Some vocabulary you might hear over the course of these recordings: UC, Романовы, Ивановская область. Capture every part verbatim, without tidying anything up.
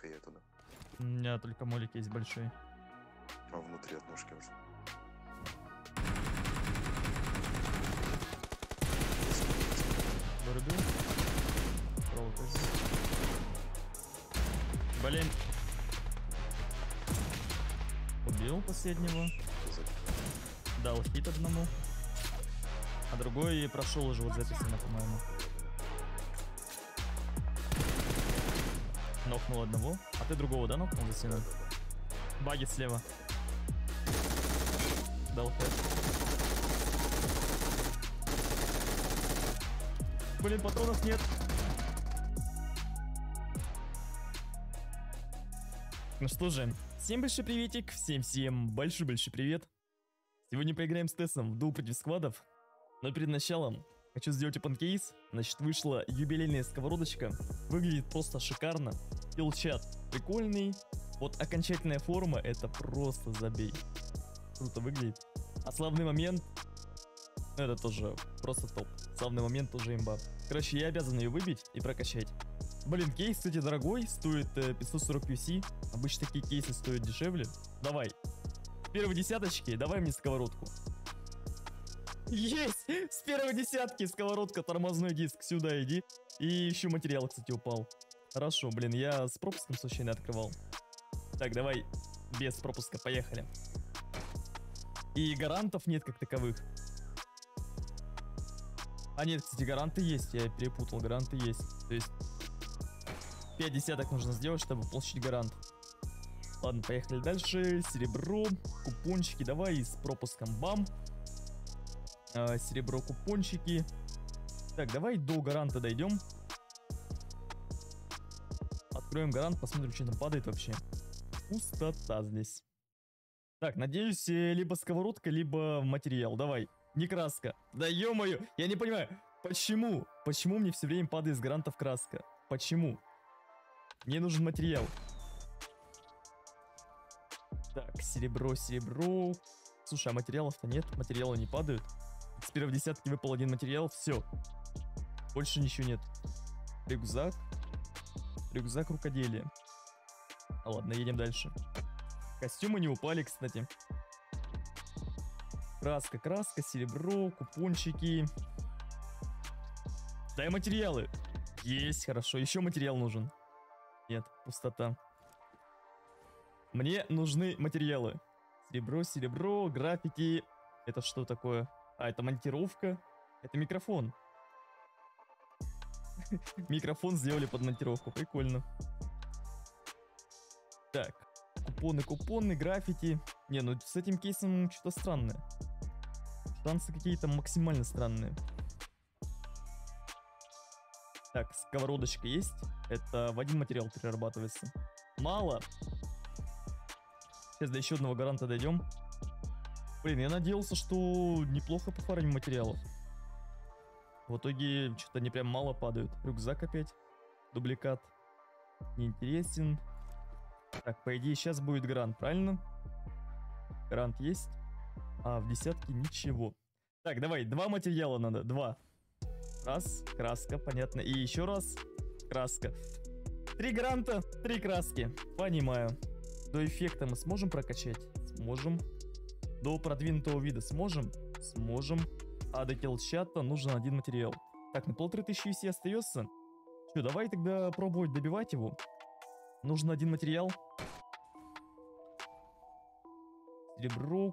только я туда. У меня только молики есть большие. А внутри от ножки уже. Борду. Ролкас. Блин. Убил последнего. Дал хит одному. А другой прошел уже вот записано, по-моему. Нокнул одного. А ты другого, да, нокнул за стеной? Баги слева. Дал пять. Блин, патронов нет. Ну что же, всем большой приветик, всем-всем большой-большой привет. Сегодня поиграем с Тесом в дуэл против сквадов. Но перед началом хочу сделать open case. Значит, вышла юбилейная сковородочка. Выглядит просто шикарно. Килл-чат прикольный. Вот окончательная форма, это просто забей. Круто выглядит. А славный момент, ну это тоже просто топ. Славный момент тоже имба. Короче, я обязан ее выбить и прокачать. Блин, кейс, кстати, дорогой. Стоит пятьсот сорок ю си. Обычно такие кейсы стоят дешевле. Давай. С первой десяточки давай мне сковородку. Есть! С первой десятки сковородка, тормозной диск, сюда иди. И еще материал, кстати, упал. Хорошо, блин, я с пропуском случайно открывал. Так, давай без пропуска, поехали. И гарантов нет как таковых. А нет, кстати, гаранты есть, я перепутал, гаранты есть. То есть пять десяток нужно сделать, чтобы получить гарант. Ладно, поехали дальше. Серебро, купончики, давай с пропуском, бам. Серебро, купончики. Так, давай до гаранта дойдем. Откроем гарант, посмотрим, что там падает вообще. Пустота здесь. Так, надеюсь, либо сковородка, либо материал. Давай, не краска. Да ё-моё, я не понимаю, почему? Почему мне все время падает с гарантов краска? Почему? Мне нужен материал. Так, серебро, серебро. Слушай, а материалов-то нет, материалы не падают. С первой десятки выпал один материал, все. Больше ничего нет. Рюкзак. Рюкзак рукоделия. А ладно, едем дальше. Костюмы не упали, кстати. Краска, краска, серебро, купончики. Дай материалы. Есть, хорошо. Еще материал нужен. Нет, пустота. Мне нужны материалы. Серебро, серебро, графики. Это что такое? А, это монтировка. Это микрофон. Микрофон сделали под монтировку. Прикольно. Так. Купоны, купоны, граффити. Не, ну с этим кейсом что-то странное. Шансы какие-то максимально странные. Так, сковородочка есть. Это в один материал перерабатывается. Мало. Сейчас до еще одного гаранта дойдем. Блин, я надеялся, что неплохо по фарму материалов. В итоге что-то они прям мало падают. Рюкзак опять. Дубликат. Неинтересен. Так, по идее, сейчас будет грант, правильно? Грант есть. А в десятке ничего. Так, давай, два материала надо. Два. Раз, краска, понятно. И еще раз, краска. Три гранта, три краски. Понимаю. До эффекта мы сможем прокачать? Сможем. До продвинутого вида сможем? Сможем. А до килл-чата нужен один материал. Так, на полторы тысячи ю си остается. Что, давай тогда пробовать добивать его. Нужен один материал. Серебро.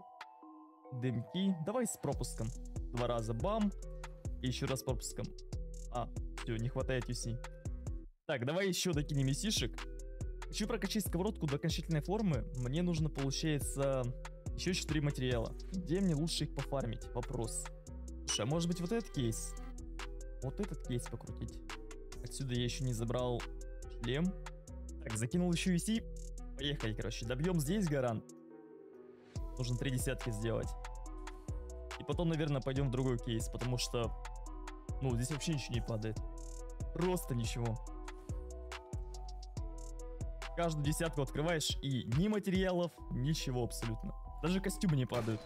Дымки. Давай с пропуском. Два раза. Бам. И еще раз с пропуском. А, все, не хватает ю си. Так, давай еще докинем ю си-шек. Хочу прокачать сковородку до окончательной формы. Мне нужно, получается, еще четыре материала. Где мне лучше их пофармить? Вопрос. Слушай, а может быть вот этот кейс? Вот этот кейс покрутить. Отсюда я еще не забрал шлем. Так, закинул еще ю си. Поехали, короче. Добьем здесь гарант. Нужно три десятки сделать. И потом, наверное, пойдем в другой кейс, потому что... Ну, здесь вообще ничего не падает. Просто ничего. Каждую десятку открываешь, и ни материалов, ничего абсолютно. Даже костюмы не падают.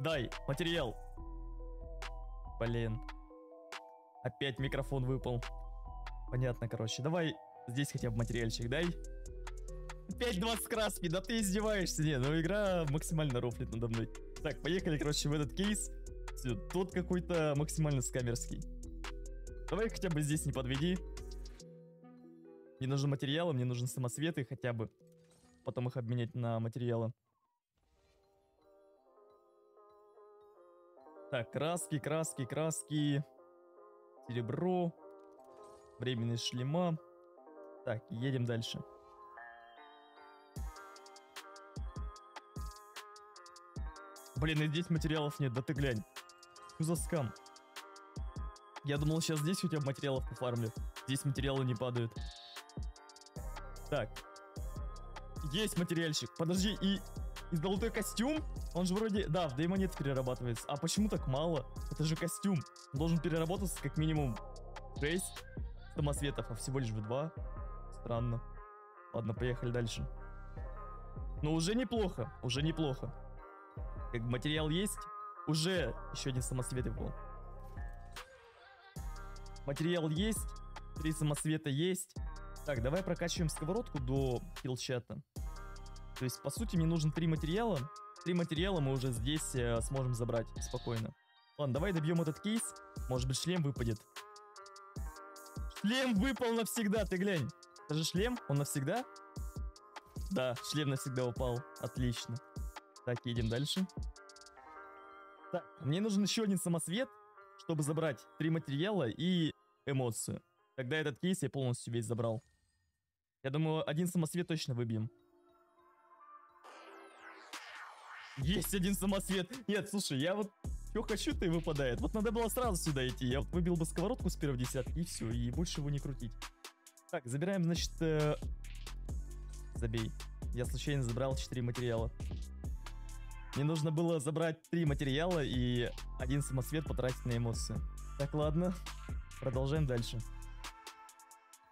Дай, материал. Блин. Опять микрофон выпал. Понятно, короче. Давай здесь хотя бы материальчик дай. пять двадцать краски, да ты издеваешься. Не, ну игра максимально рофлит надо мной. Так, поехали, короче, в этот кейс. Все, тот какой-то максимально скамерский. Давай хотя бы здесь не подведи. Мне нужны материалы, мне нужны самосветы хотя бы. Потом их обменять на материалы. Так, краски, краски, краски. Серебро. Временные шлема. Так, едем дальше. Блин, и здесь материалов нет, да ты глянь. Что за скам? Я думал, сейчас здесь хотя бы материалов пофармлю. Здесь материалы не падают. Так. Есть материальщик. Подожди, и... и золотой костюм? Он же вроде... Да, в Деймонет перерабатывается. А почему так мало? Это же костюм. Он должен переработаться как минимум шесть самосветов, а всего лишь в два. Странно. Ладно, поехали дальше. Но уже неплохо. Уже неплохо. Как материал есть, уже еще один самосвет был. Материал есть, три самосвета есть. Так, давай прокачиваем сковородку до хилчата. То есть, по сути, мне нужно три материала. Три материала мы уже здесь э, сможем забрать спокойно. Ладно, давай добьем этот кейс. Может быть, шлем выпадет. Шлем выпал навсегда, ты глянь. Это же шлем, он навсегда? Да, шлем навсегда упал. Отлично. Так, едем дальше. Так, мне нужен еще один самосвет, чтобы забрать три материала и эмоцию. Тогда этот кейс я полностью весь забрал. Я думаю, один самосвет точно выбьем. Есть один самосвет. Нет, слушай, я вот... Что хочу-то и выпадает. Вот надо было сразу сюда идти. Я выбил бы сковородку с первого десятки и все. И больше его не крутить. Так, забираем, значит... Э... Забей. Я случайно забрал четыре материала. Мне нужно было забрать три материала и один самосвет потратить на эмоции. Так, ладно. Продолжаем дальше.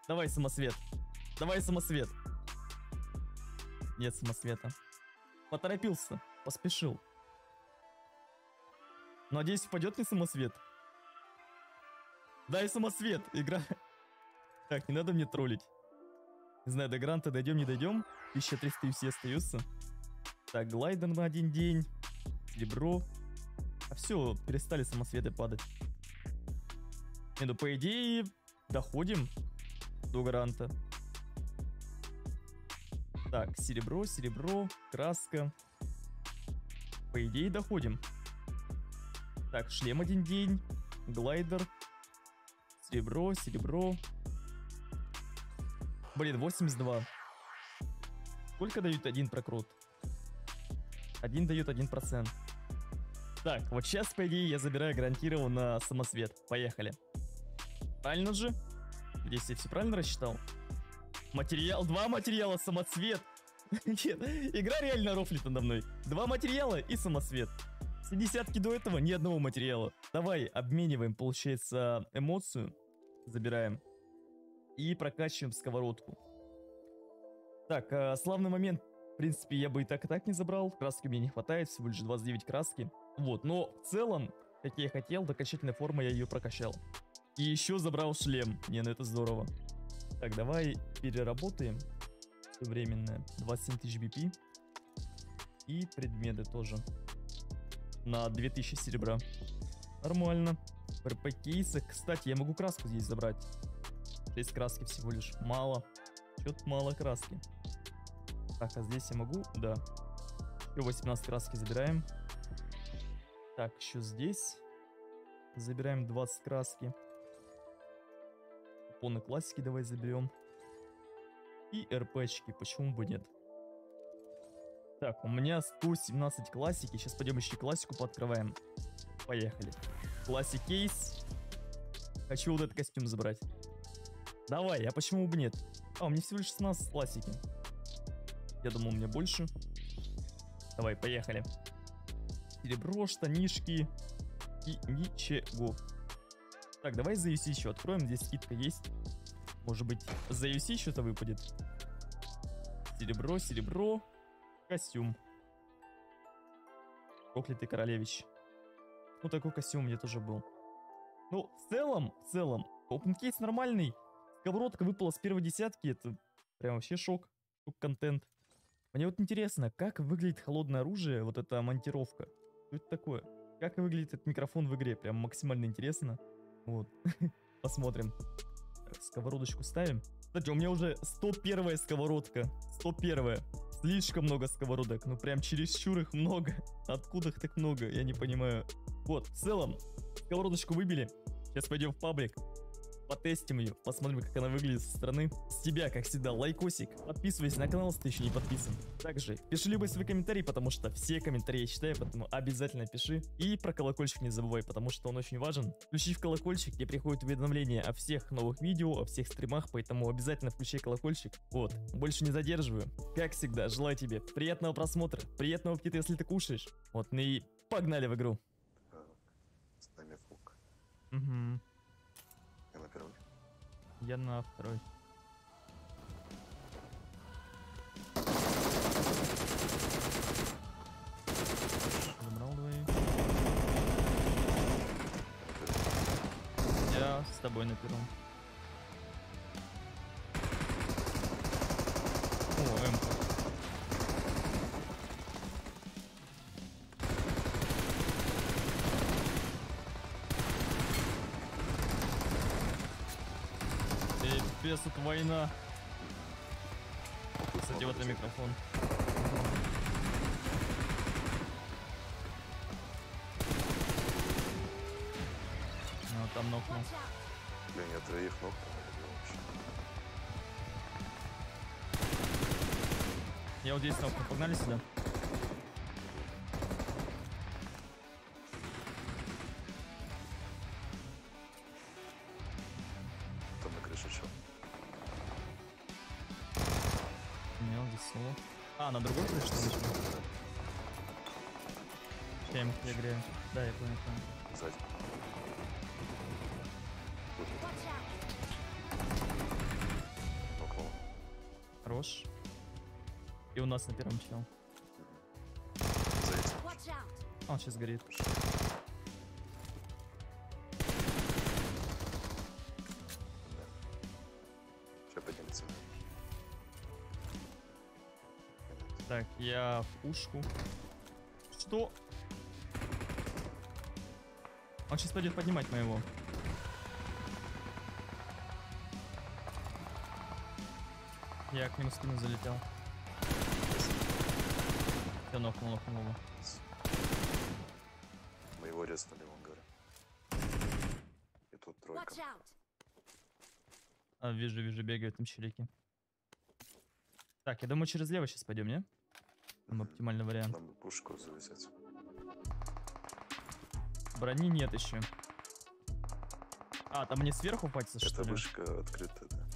Давай самосвет. Давай самосвет. Нет самосвета. Поторопился. Поспешил. Надеюсь, впадет ли самосвет? Дай самосвет. Игра. Так, не надо мне троллить. Не знаю, до гранта дойдем, не дойдем. тысяча триста ю си остаются. Так, глайдер на один день. Серебро. А все, перестали самосветы падать. Не, ну по идее, доходим до гранта. Так, серебро, серебро, краска. По идее, доходим. Так, шлем один день. Глайдер. Серебро, серебро. Блин, восемьдесят два. Сколько дают один прокрут? Один дает один процент. Так, вот сейчас, по идее, я забираю гарантированно самосвет. Поехали. Правильно же? Здесь я все правильно рассчитал? Материал, два материала, самосвет. Нет, игра реально рофлит надо мной. Два материала и самосвет. С десятки до этого ни одного материала. Давай обмениваем, получается, эмоцию. Забираем. И прокачиваем сковородку. Так, э, славный момент. В принципе, я бы и так, и так не забрал. Краски мне не хватает, всего лишь двадцать девять краски. Вот, но в целом, как я и хотел, до окончательной формы я ее прокачал. И еще забрал шлем. Не, ну это здорово. Так, давай переработаем. Все временное. двадцать семь тысяч би пи. И предметы тоже. На две тысячи серебра. Нормально. РП-кейсы. Кстати, я могу краску здесь забрать. шесть краски всего лишь. Мало. Чё-то мало краски. Так, а здесь я могу? Да. Еще восемнадцать краски забираем. Так, еще здесь. Забираем двадцать краски. Купоны классики давай заберем. И РП-очки, почему бы нет. Так, у меня сто семнадцать классики. Сейчас пойдем еще классику пооткрываем. Поехали. Классик кейс. Хочу вот этот костюм забрать. Давай, а почему бы нет? А, у меня всего лишь шестнадцать классики. Я думал, у меня больше. Давай, поехали. Серебро, штанишки. И ничего. Так, давай за ю си еще откроем. Здесь скидка есть. Может быть, за ю си что-то выпадет. Серебро, серебро. Костюм. Проклятый королевич. Ну, такой костюм у меня тоже был. Ну, в целом, в целом, опенкейс нормальный. Сковородка выпала с первой десятки, это прям вообще шок. Шок-контент. Мне вот интересно, как выглядит холодное оружие, вот эта монтировка. Что это такое? Как выглядит этот микрофон в игре, прям максимально интересно. Вот, посмотрим. Сковородочку ставим. Кстати, у меня уже сто первая сковородка. сто первая. Слишком много сковородок, ну прям чересчур их много. Откуда их так много, я не понимаю. Вот, в целом, сковородочку выбили. Сейчас пойдем в паблик, потестим ее, посмотрим, как она выглядит со стороны. С тебя, как всегда, лайкосик. Подписывайся на канал, если ты еще не подписан. Также пиши любые свои комментарии, потому что все комментарии я читаю, поэтому обязательно пиши. И про колокольчик не забывай, потому что он очень важен. Включив колокольчик, тебе приходят уведомления о всех новых видео, о всех стримах, поэтому обязательно включай колокольчик. Вот, больше не задерживаю. Как всегда, желаю тебе приятного просмотра, приятного аппетита, если ты кушаешь. Вот, ну и погнали в игру. Угу. Я на первый. Я на второй. Забрал двоих. Я с тобой на первом. О, М. Пипец, тут война. Кстати, вот это микрофон. Ну, там нокнул. Блин, я троих нокнул. Я вот здесь нокнул. Погнали сюда. Там на крыше что? Нет, здесь соло. А, на другой крыше что ли? Я ему перегрею. Да, я понял. Сзади. Около. Хорош. И у нас на первом чел. Он сейчас горит. Так, я в пушку. Что? Он сейчас пойдет поднимать моего. Я к нему в спину залетел. Я нокнул, нокнул его. Мы его резнули, он говорит. И тут тройка. А, вижу, вижу, бегают там челики. Так, я думаю, через лево сейчас пойдем, не? Там оптимальный вариант. Нам бы пушку завязать. Брони нет еще. А, там мне сверху пальцы, что ли? Эта вышка открыта, да.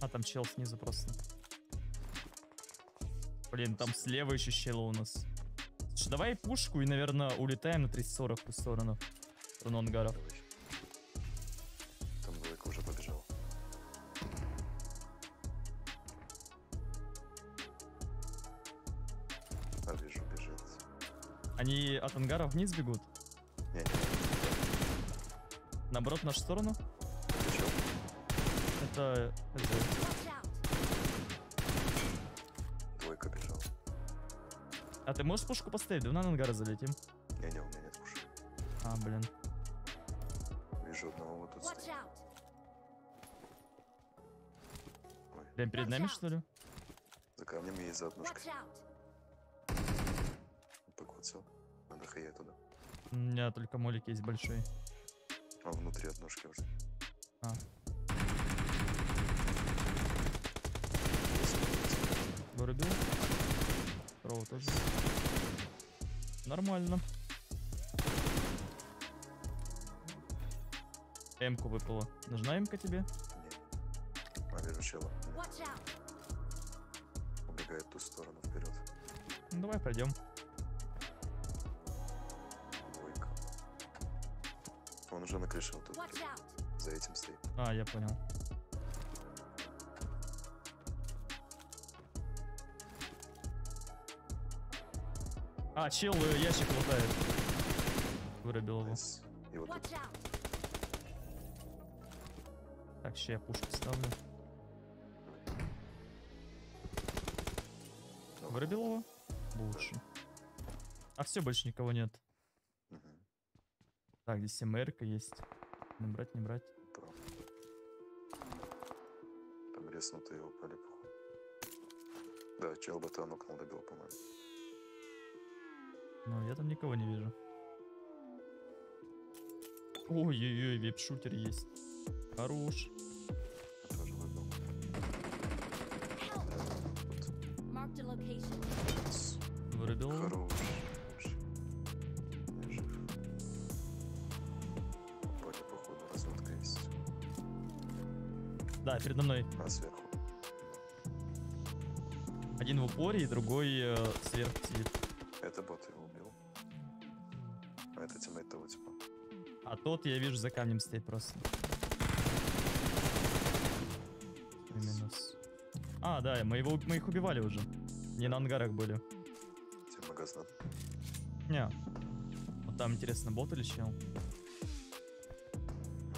А, там чел снизу просто. Блин, там слева еще чел у нас. Слушай, давай пушку и, наверное, улетаем на триста сорок в сторону. В сторону ангаров. Там далеко уже побежал. А, вижу, бежит. Они от ангара вниз бегут? Нет. Наоборот, в нашу сторону? Это... Двойка бежала. А ты можешь пушку поставить? Давай на ангара залетим. Не, не, у меня нет пушки. А, блин. Вижу одного вот тут. Прям перед нами, что ли? За камнями и за однушкой. Покуцал. Надо хая туда. У меня только молик есть большой. А внутри однушки уже. А. Вырубил. Второго тоже. Нормально. М-ку выпала. Нужна М-ка тебе? Нет. А, вижу чела. Убегает в ту сторону, вперед. Ну, давай пройдем. Двойка. Он уже на крыше вот тут. За этим стоит. А, я понял. А, чел ящик лутает. вырубил его. И вот тут. Так, сейчас я пушку ставлю. Вырубил его? Лучше. А все, больше никого нет. Угу. Так, здесь МРК есть. Не брать, не брать. Прав. Обреснутый его полипу. Да, чел ботан окна добил, по-моему. Ну, я там никого не вижу. Ой-ой-ой, веб-шутер есть. Хорош. Я тоже выбил. Вот. Вырубил. Хорош. Да, передо мной. А сверху. Один в упоре и другой э, сверху сидит. Это бот его убил. А это тиммейт того типа. А тот, я вижу, за камнем стоит просто. Минус. А, да, мы, его, мы их убивали уже. Не на ангарах были. Тебе магаз надо? Не. Вот там, интересно, бот или чел?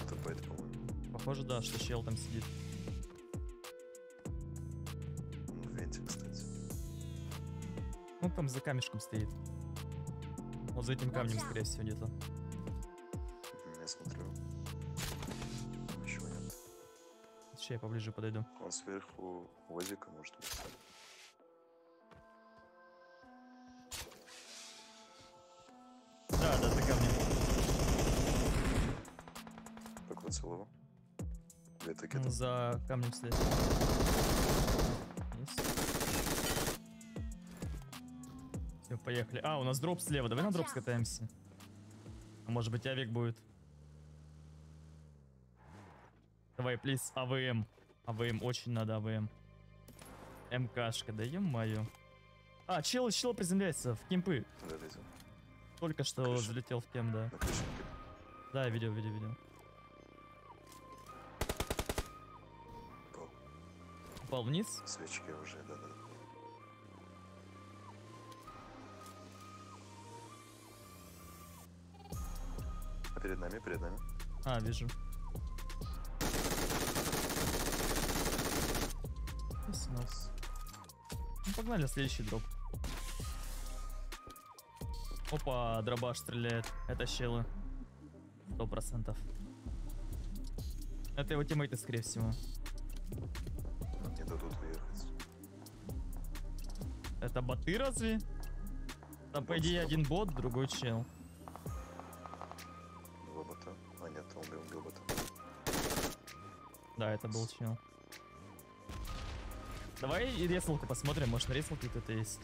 Это бейт, по-моему. Похоже, да, что чел там сидит. Он в венте, кстати. Он там за камешком стоит. Вот за этим камнем, скорее всего, где-то. Я смотрю. Ничего нет. Сейчас я поближе подойду. Он сверху возика, может быть. Да, да, за камнем. Как вот целого? Он за камнем следит. Все, поехали. А, у нас дроп слева. Давай на дроп скатаемся. А может быть, авик будет. Давай, плиз, АВМ. АВМ, очень надо АВМ. МКшка, да е-мое. А, чел, чел приземляется в кемпы. Только что взлетел в кем, да. Да, видел, видел, видел. Вниз. Свечки уже, да, да. А перед нами, перед нами. А, вижу. Снос. Ну, погнали, следующий дроп. Опа, дробаш стреляет. Это щелы. Сто процентов. Это его тиммейты, скорее всего. Это боты разве? Там, по идее, один бот, другой чел. Два бота. А нет, он убил бота. Да, это был чел. Давай и реслку посмотрим, может на реслке кто-то есть.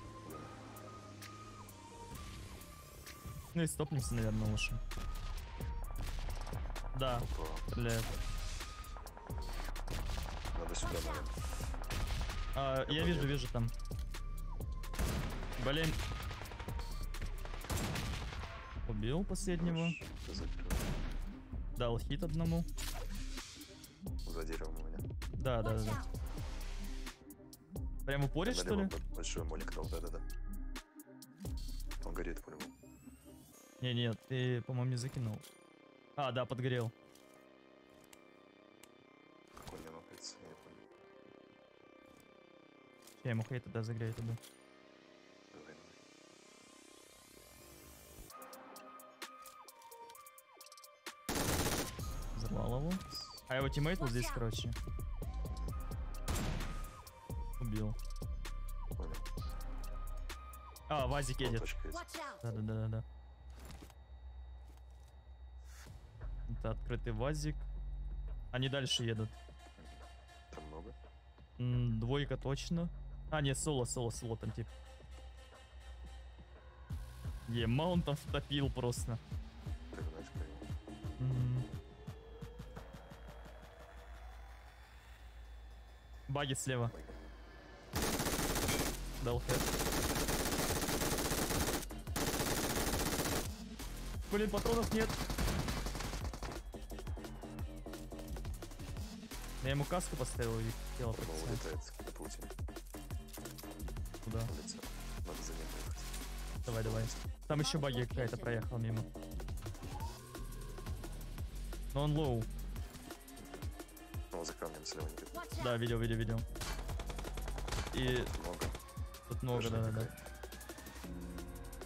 Ну и стопнемся, наверное, лучше. Да, для этого. Надо сюда, наверное. А, я вижу, вижу там. Блин. Убил последнего. Дал хит одному. За деревом у меня. Да, да, да. Прям упоришь, что ли? Большой молик дал, да, да, да. Он горит, по-моему. Не, нет, ты, по-моему, не закинул. А, да, подгорел. Какой у меня находится, я не понял. Я ему хейт тогда загрею туда. А его тиммейт вот здесь, короче. Убил. Понял. А, вазик едет. Да-да-да-да. Это открытый вазик. Они дальше едут. Там много? М -м, двойка точно. А, нет, соло, соло, соло там тип. Е, маунтом втопил просто. Баги слева. Дал хэт. Блин, патронов нет. Я ему каску поставил и тело улетает. Куда? Надо за ним. Давай, давай. Там еще баги какая-то проехала мимо. Но он лоу. Он за камнем слева не видно. Да, видел, видел, видел. И... Тут много. Тут много, да, да, да.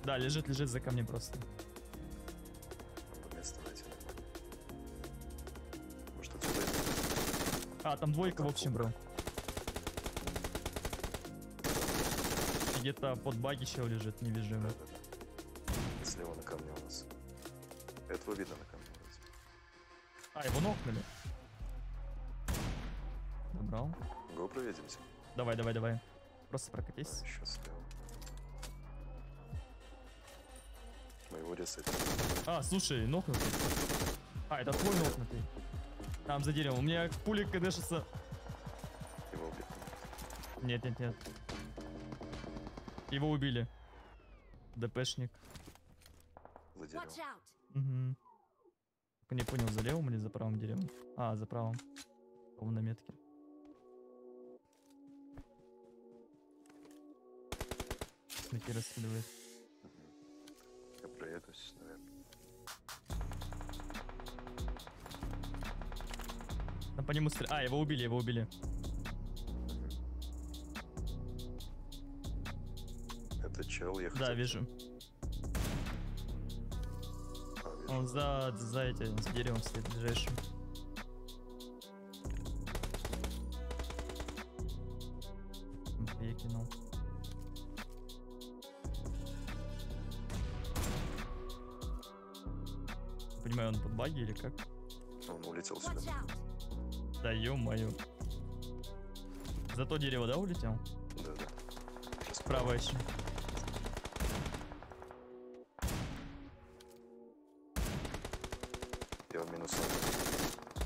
Да, лежит, лежит за камнем просто. Может, отсюда... А, там двойка, в общем, бро. Где-то под баги чел лежит, не вижу. Да, да, да. Слева на камне у нас. Этого видно на камне. А, его нокнули. Добрал. Го, проведемся. Давай, давай, давай. Просто прокатись. А, еще слева. Моего ресайта. А, слушай, нокнутый. А, это твой нокнутый. Там за деревом. У меня пули кдшится. Его убили. Нет, нет, нет. Его убили. ДПшник. За деревом. Угу. Не понял, за левым или за правым деревом? А, за правым. Он на метке. Снайки расследует. Угу. Я проедусь, наверное. Там по нему стреляют. А, его убили, его убили. Это чел, я хотел... Да, вижу. Он за, за этим, за деревом стоит ближайшим. Я кинул. Понимаю, он под баги или как? Он улетел сюда. Да ё-моё. За то дерево, да, улетел? Да, да. Справа еще.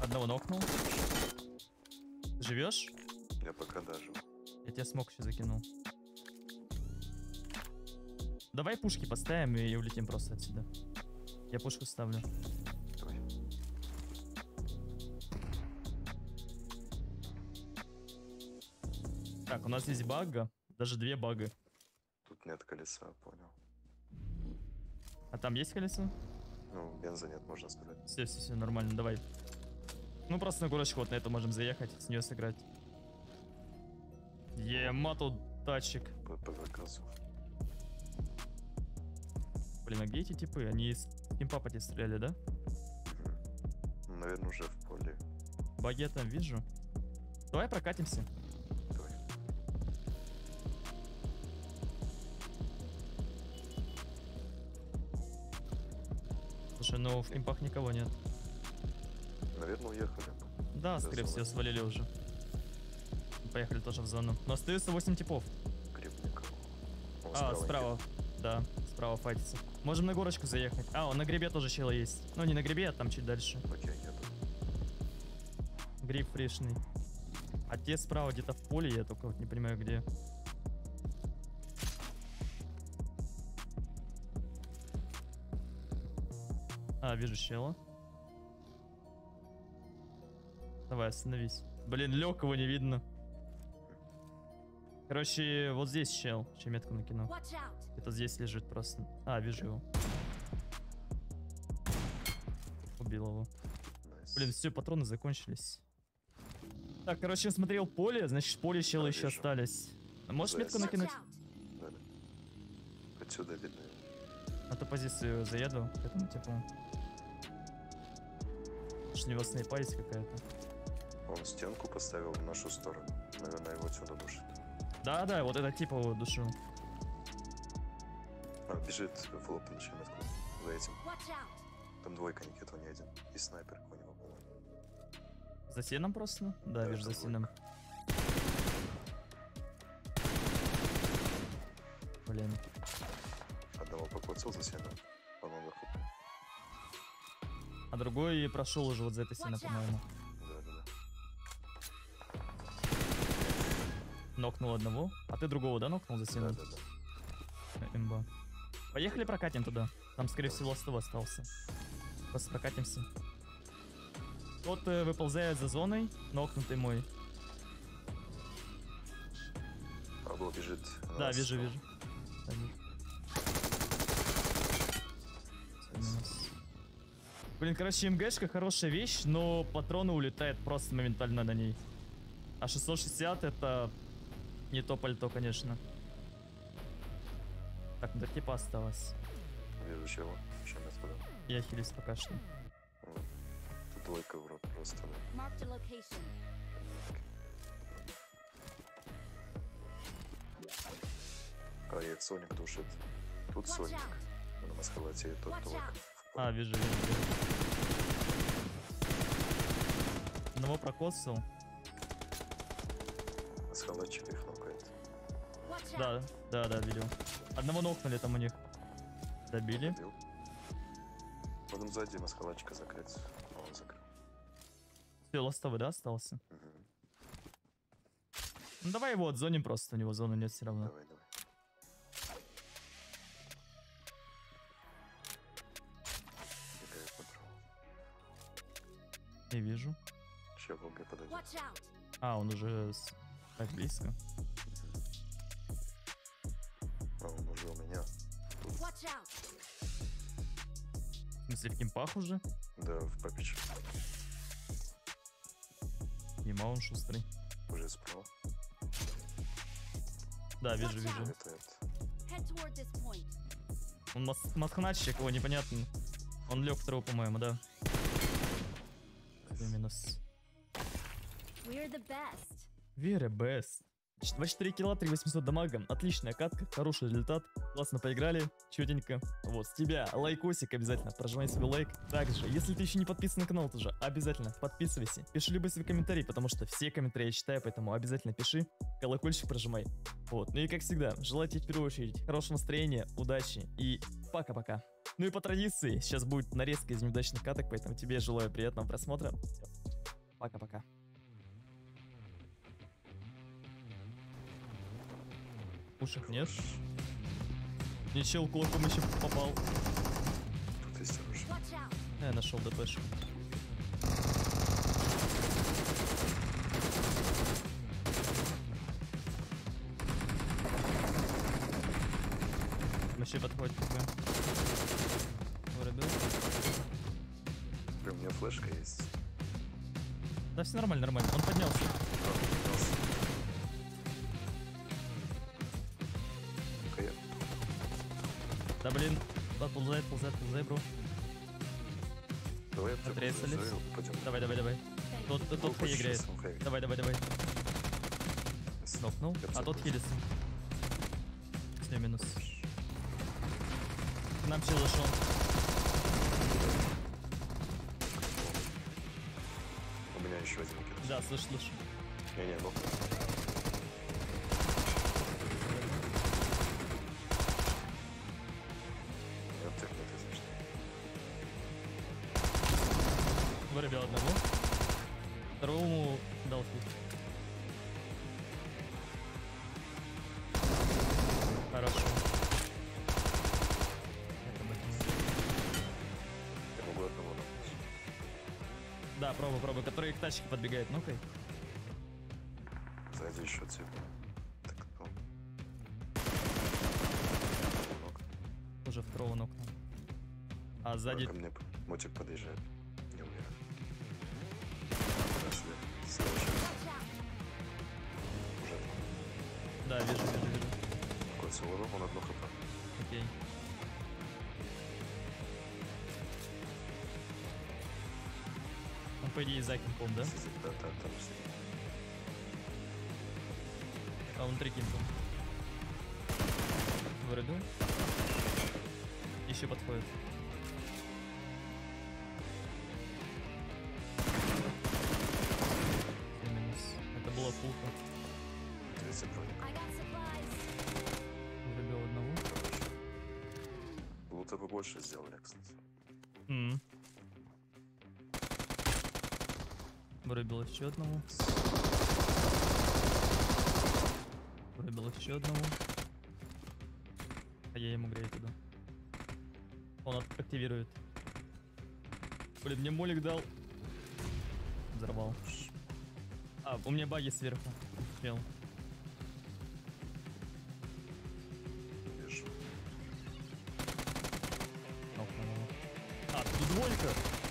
Одного нокнул. Живешь? Я пока дожил. Я тебя смог еще закинул. Давай пушки поставим и улетим просто отсюда. Я пушку ставлю. Давай. Так, у нас есть багга. Даже две багги. Тут нет колеса, понял. А там есть колесо? Ну, бенза нет, можно сказать. Все, все, все, нормально, давай. Ну просто на горочку вот на это можем заехать, с нее сыграть. Ема тут тачек. По, по заказу. Блин, а где эти типы? Они из импапати стреляли, да? Наверное, уже в поле. Багет там вижу. Давай прокатимся. Давай. Слушай, ну в импах никого нет. Наверное, уехали. Да, скорее всего, свалили уже. Поехали тоже в зону. Но остается восемь типов. Грибник. О, а, справа. Да, справа файтится. Можем на горочку заехать. А, он на грибе тоже чела есть. Ну, не на грибе, а там чуть дальше. Окей, нету. Гриб фрешный. А те справа где-то в поле, я только вот не понимаю, где. А, вижу чела. Давай, остановись. Блин, лег, его не видно. Короче, вот здесь чел. Еще метку накинул. Это здесь лежит просто. А, вижу его. Убил его. Nice. Блин, все, патроны закончились. Так, короче, я смотрел поле. Значит, поле чела а, еще вижу. Остались. Можешь Nice. Метку накинуть? Да, да. Отсюда видно. На ту позицию заеду. К этому типу. У него снайпались какая-то. Он стенку поставил в нашу сторону. Наверное, его отсюда душит. Да-да, вот это типа его душил. А, бежит в лоб на чем-то. За этим. Там двойка, Никита, он не один. И снайпер у него была. За сеном просто? Да, да вижу, за сеном. Блин. Одного покоцал за сеном. По-моему, хупил. А другой прошел уже вот за это сено, по-моему. Нокнул одного. А ты другого, да, нокнул за сеном? Да, да, да. Имба. Поехали прокатим туда. Там, скорее всего, стол остался. Просто прокатимся. Тот э, выползает за зоной, нокнутый мой. Пабло бежит. Да, вижу, стол. Вижу. Да, вижу. Блин, короче, эм гэшка хорошая вещь, но патроны улетают просто моментально на ней. А шестьсот шестьдесят это не то пальто, конечно. Так, ну до типа осталось. Вижу чего. Чем я спадал? Я хилюсь пока что. Тут двойка в рот просто. Кайет, Соник душит. Тут Соник. На маскалате тот двойка. А, вижу, вижу. Одного прокосил. С халатчика их нокает. Да, да, да, видел. Одного нокнули там у них. Добили. Добил. Потом сзади нас халатчика закрыть. Он закрыл. Все, ластовый, да, остался? Угу. Ну давай его отзоним просто, у него зоны нет все равно. Давай, давай. Не вижу. Че, в ЛГ подойдет. А, он уже с... так близко. А, он уже у меня. В смысле, в кимпах уже? Да, в папиче. Нима, он шустрый. Уже справа. Да, вижу, вижу. Он мас масхначик, о, непонятно. Он лег в траву, по-моему, да. Минус. We're the best. We're the best. двадцать четыре килла, три тысячи восемьсот дамага. Отличная катка, хороший результат. Классно поиграли, чуденько. Вот, с тебя лайкосик обязательно. Прожимай себе лайк. Также, если ты еще не подписан на канал, тоже обязательно подписывайся. Пиши любой свой комментарий, потому что все комментарии я читаю, поэтому обязательно пиши. Колокольчик прожимай. Вот, ну и как всегда, желаю тебе в первую очередь хорошего настроения, удачи и пока-пока. Ну и по традиции, сейчас будет нарезка из неудачных каток, поэтому тебе желаю приятного просмотра. Пока-пока. Пушек нет. Мне чел кулаком еще попал. Тут есть оружие. Я нашел ДПшку. Вообще подходит такой. У меня флешка есть. Да все нормально, нормально. Он поднялся. Okay. Да блин, да, ползает, ползает, ползает, бро. Давай, отрезали. Давай, давай, давай. Тот, тот, тот хей играет. Давай, давай, давай. Снопнул. А тот хилится. С ним минус. К нам все зашел. Еще один кидок. Да, слышу, слышу. Не-не, ну. Вот так вот, значит. Вырубил одного. Второму дал фут. Хорошо. Это мы. Я могу одного напустить. Да, пробуй, пробуй, который к тачке подбегает, ну-ка. Сзади еще типа. Так, ну. Уже второго ног. А сзади... Ко мне мотик подъезжает. Не уверен. Да, вижу, вижу, вижу. Кольцо урок, он одно хп. Окей. По идее за кимпом, да? Да, да, там все. А он три кимпом. Вырубил. Еще подходит. И минус. Это была пулка. Вырубил одного. Лута бы больше сделали, кстати. Mm. Вырубил еще одного. Вырубил еще одного. А я ему грею туда. Он активирует. Блин, мне молик дал. Взорвал. А, у меня баги сверху. Стрел. А, тут двойка.